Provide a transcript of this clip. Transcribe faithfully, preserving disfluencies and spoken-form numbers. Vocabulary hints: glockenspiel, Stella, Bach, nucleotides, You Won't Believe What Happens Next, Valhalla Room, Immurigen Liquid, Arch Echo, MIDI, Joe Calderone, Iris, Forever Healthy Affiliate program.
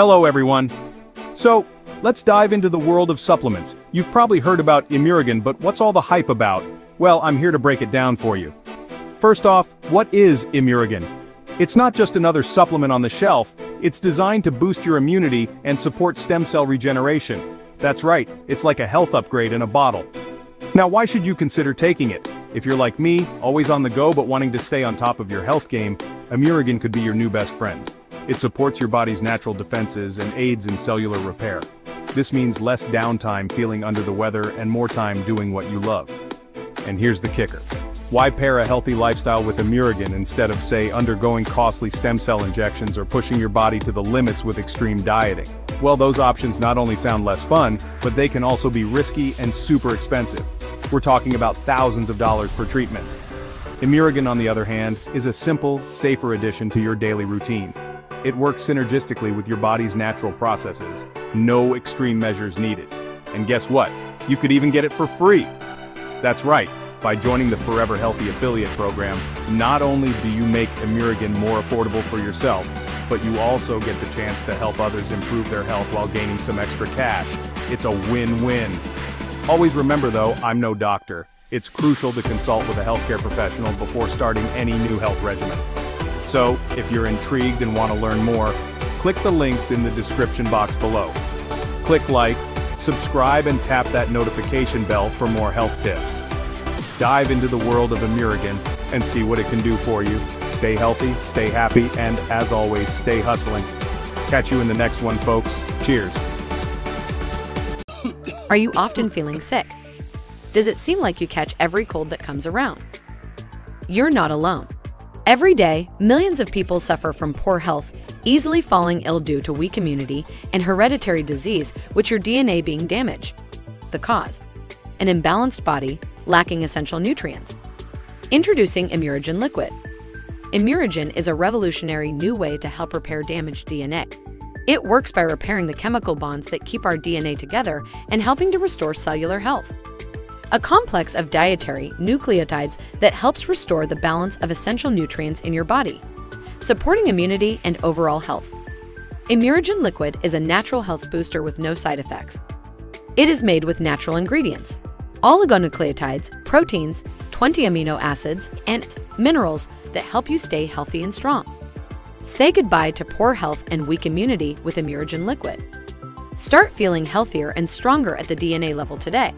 Hello everyone. So, let's dive into the world of supplements. You've probably heard about Immurigen, but what's all the hype about? Well, I'm here to break it down for you. First off, what is Immurigen? It's not just another supplement on the shelf, it's designed to boost your immunity and support stem cell regeneration. That's right, it's like a health upgrade in a bottle. Now why should you consider taking it? If you're like me, always on the go but wanting to stay on top of your health game, Immurigen could be your new best friend. It supports your body's natural defenses and aids in cellular repair. This means less downtime feeling under the weather and more time doing what you love. And here's the kicker. Why pair a healthy lifestyle with Immurigen instead of, say, undergoing costly stem cell injections or pushing your body to the limits with extreme dieting? Well, those options not only sound less fun, but they can also be risky and super expensive. We're talking about thousands of dollars per treatment. Immurigen, on the other hand, is a simple, safer addition to your daily routine. It works synergistically with your body's natural processes. No extreme measures needed. And guess what? You could even get it for free. That's right, by joining the Forever Healthy Affiliate program, not only do you make Immurigen more affordable for yourself, but you also get the chance to help others improve their health while gaining some extra cash. It's a win-win. Always remember though, I'm no doctor. It's crucial to consult with a healthcare professional before starting any new health regimen. So, if you're intrigued and want to learn more, click the links in the description box below. Click like, subscribe and tap that notification bell for more health tips. Dive into the world of Immurigen and see what it can do for you. Stay healthy, stay happy, and as always, stay hustling. Catch you in the next one, folks. Cheers. Are you often feeling sick? Does it seem like you catch every cold that comes around? You're not alone. Every day, millions of people suffer from poor health, easily falling ill due to weak immunity, and hereditary disease, with your D N A being damaged. The cause? An imbalanced body, lacking essential nutrients. Introducing Immurigen Liquid. Immurigen is a revolutionary new way to help repair damaged D N A. It works by repairing the chemical bonds that keep our D N A together and helping to restore cellular health. A complex of dietary nucleotides that helps restore the balance of essential nutrients in your body, supporting immunity and overall health. Immurigen Liquid is a natural health booster with no side effects. It is made with natural ingredients, oligonucleotides, proteins, twenty amino acids, and minerals that help you stay healthy and strong. Say goodbye to poor health and weak immunity with Immurigen Liquid. Start feeling healthier and stronger at the D N A level today.